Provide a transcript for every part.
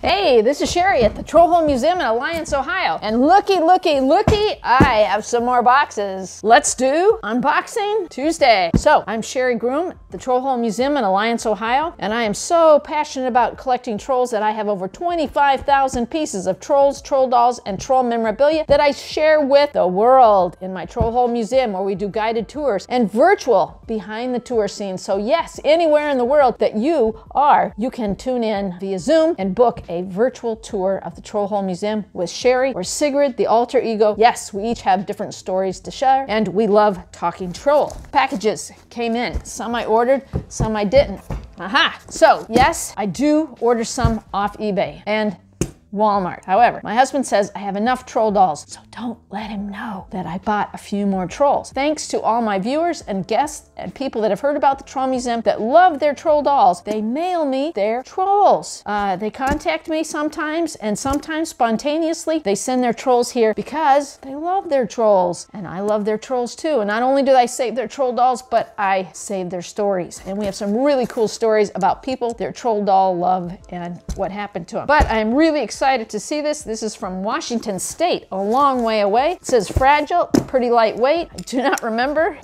Hey, this is Sherry at the Troll Hole Museum in Alliance, Ohio. And looky, I have some more boxes. Let's do Unboxing Tuesday. So, I'm Sherry Groom, the Troll Hole Museum in Alliance, Ohio, and I am so passionate about collecting trolls that I have over 25,000 pieces of trolls, troll dolls, and troll memorabilia that I share with the world in my Troll Hole Museum, where we do guided tours and virtual behind the tour scene. So yes, anywhere in the world that you are, you can tune in via Zoom and book a virtual tour of the Troll Hole Museum with Sherry or Sigrid, the alter ego. Yes, we each have different stories to share, and we love talking troll. Packages came in. Some I ordered, some I didn't. Aha! So, yes, I do order some off eBay and Walmart. However, my husband says I have enough troll dolls, so don't let him know that I bought a few more trolls. Thanks to all my viewers and guests and people that have heard about the Troll Museum that love their troll dolls. They mail me their trolls. They contact me sometimes, and sometimes spontaneously they send their trolls here because they love their trolls, and I love their trolls too. And not only do I save their troll dolls, but I save their stories. And we have some really cool stories about people, their troll doll love, and what happened to them. But I'm really excited to see this. This is from Washington State, a long way away. It says fragile, pretty lightweight. I do not remember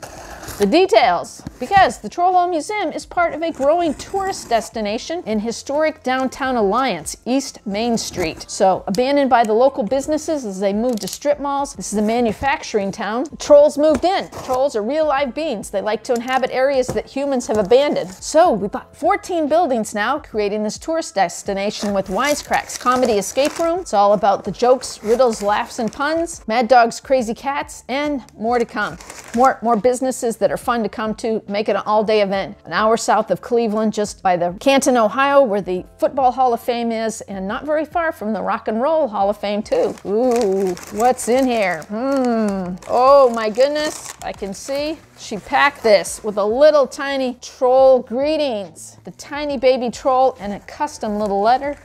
the details, because the Troll Hole Museum is part of a growing tourist destination in historic downtown Alliance, East Main Street. So, abandoned by the local businesses as they moved to strip malls. This is a manufacturing town. Trolls moved in. Trolls are real live beings. They like to inhabit areas that humans have abandoned. So, we bought 14 buildings now, creating this tourist destination with wisecracks, comedy escape room. It's all about the jokes, riddles, laughs, and puns. Mad dogs, crazy cats, and more to come. More businesses that are fun to come to. Make it an all-day event. An hour south of Cleveland, just by the Canton, Ohio, where the Football Hall of Fame is, and not very far from the Rock and Roll Hall of Fame too. Ooh, what's in here? Oh my goodness, I can see. She packed this with a little tiny troll greetings. The tiny baby troll and a custom little letter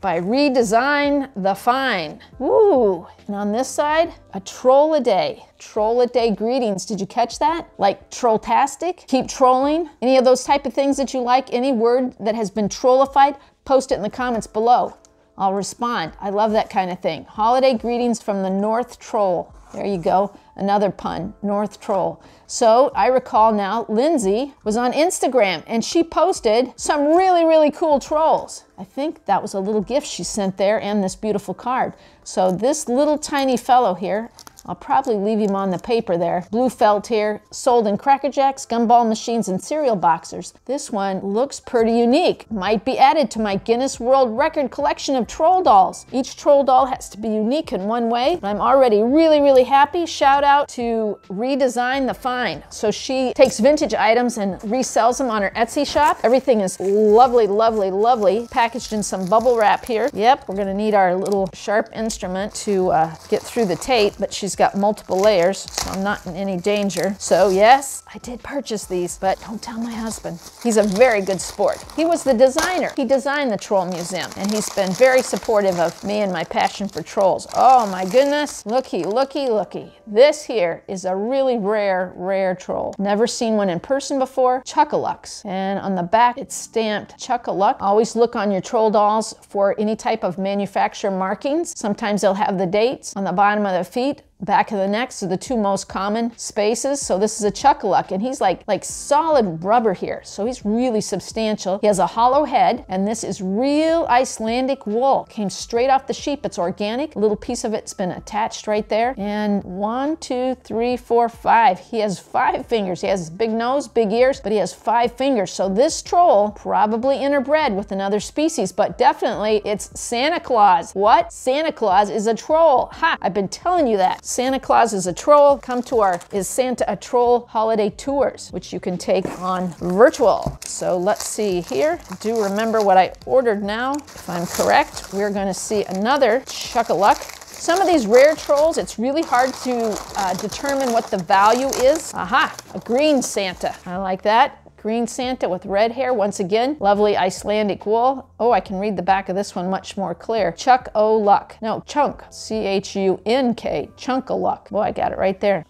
by Redesign the Fine. Ooh, and on this side, a troll a day. Troll a day greetings, did you catch that? Like trolltastic, keep trolling, any of those type of things that you like, any word that has been trollified, post it in the comments below. I'll respond, I love that kind of thing. Holiday greetings from the North Troll. There you go, another pun, North Troll. So I recall now, Lindsey was on Instagram and she posted some really, really cool trolls. I think that was a little gift she sent there and this beautiful card. So this little tiny fellow here, I'll probably leave him on the paper there. Blue felt here, sold in Cracker Jacks, gumball machines, and cereal boxers. This one looks pretty unique. Might be added to my Guinness World Record collection of troll dolls. Each troll doll has to be unique in one way. I'm already really, really happy. Shout out to Redesign the Find. So she takes vintage items and resells them on her Etsy shop. Everything is lovely, lovely, lovely. Packaged in some bubble wrap here. Yep, we're gonna need our little sharp instrument to get through the tape, but she's got multiple layers, so I'm not in any danger. So yes, I did purchase these, but don't tell my husband. He's a very good sport. He was the designer. He designed the Troll Museum, and he's been very supportive of me and my passion for trolls. Oh my goodness. Looky. This here is a really rare troll. Never seen one in person before. Chuck-A-Lucks. And on the back, it's stamped Chuck-A-Luck. Always look on your troll dolls for any type of manufacturer markings. Sometimes they'll have the dates on the bottom of their feet. Back of the necks are the two most common spaces. So this is a Chuck-A-Luck, and he's like solid rubber here. So he's really substantial. He has a hollow head, and this is real Icelandic wool. Came straight off the sheep. It's organic. A little piece of it's been attached right there. And 1, 2, 3, 4, 5. He has 5 fingers. He has his big nose, big ears, but he has 5 fingers. So this troll probably interbred with another species, but definitely it's Santa Claus. What? Santa Claus is a troll. Ha! I've been telling you that. Santa Claus is a troll. Come to our Is Santa a Troll holiday tours, which you can take on virtual. So let's see here. I do remember what I ordered now. If I'm correct, we're going to see another Chuck-A-Luck. Some of these rare trolls, it's really hard to determine what the value is. Aha, a green Santa. I like that. Green Santa with red hair, once again, lovely Icelandic wool. Oh, I can read the back of this one much more clear. Chunk-O-Luck. No, Chunk, C-H-U-N-K, Chunk-O-Luck. Boy, I got it right there.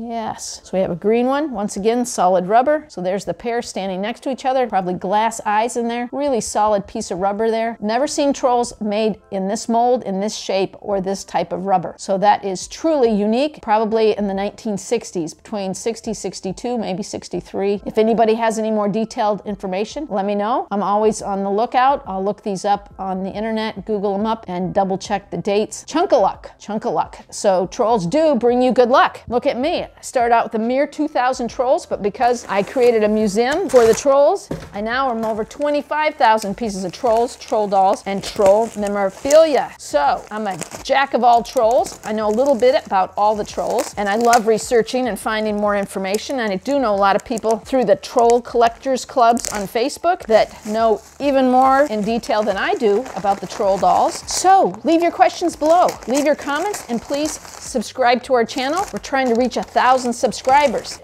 Yes. So we have a green one. Once again, solid rubber. So there's the pair standing next to each other. Probably glass eyes in there. Really solid piece of rubber there. Never seen trolls made in this mold, in this shape, or this type of rubber. So that is truly unique. Probably in the 1960s, between 60, 62, maybe 63. If anybody has any more detailed information, let me know. I'm always on the lookout. I'll look these up on the internet, Google them up, and double check the dates. Chunk-A-Luck. Chunk-A-Luck. So trolls do bring you good luck. Look at me. I started out with a mere 2,000 trolls, but because I created a museum for the trolls, I now am over 25,000 pieces of trolls, troll dolls, and troll memorabilia. So I'm a jack of all trolls. I know a little bit about all the trolls, and I love researching and finding more information. And I do know a lot of people through the troll collectors clubs on Facebook that know even more in detail than I do about the troll dolls. So leave your questions below, leave your comments, and please subscribe to our channel. We're trying to reach 1,000 subscribers.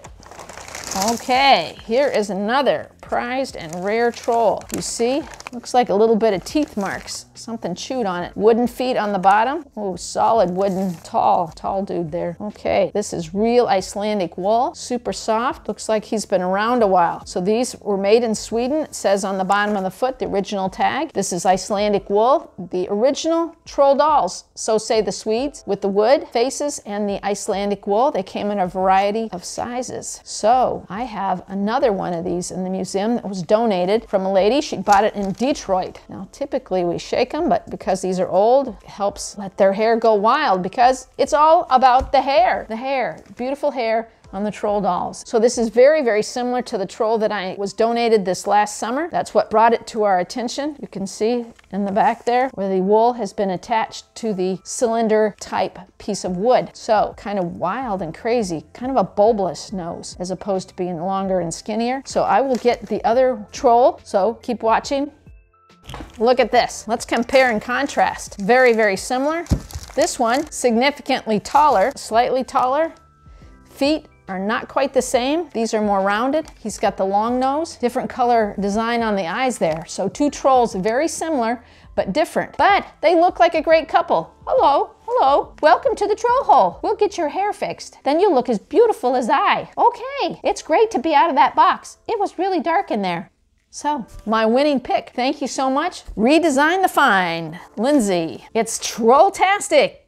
Okay, here is another prized and rare troll. You see, looks like a little bit of teeth marks, something chewed on it. Wooden feet on the bottom. Oh, solid wooden, tall dude there. Okay, this is real Icelandic wool, super soft. Looks like he's been around a while. So these were made in Sweden. It says on the bottom of the foot, the original tag. This is Icelandic wool, the original troll dolls. So say the Swedes, with the wood faces and the Icelandic wool. They came in a variety of sizes. So I have another one of these in the museum that was donated from a lady. She bought it in Detroit. Now typically we shake them, but because these are old, it helps let their hair go wild, because it's all about the hair. The hair, beautiful hair on the troll dolls. So this is very, very similar to the troll that I was donated this last summer. That's what brought it to our attention. You can see in the back there where the wool has been attached to the cylinder type piece of wood. So kind of wild and crazy, kind of a bulbous nose as opposed to being longer and skinnier. So I will get the other troll, so keep watching. Look at this. Let's compare and contrast. Very, very similar. This one significantly taller, slightly taller. Feet are not quite the same. These are more rounded. He's got the long nose, different color design on the eyes there. So two trolls, very similar, but different. But they look like a great couple. Hello, hello. Welcome to the Troll Hole. We'll get your hair fixed. Then you'll look as beautiful as I. Okay, it's great to be out of that box. It was really dark in there. So, my winning pick. Thank you so much. Redesign the Find, Lindsey. It's troll-tastic.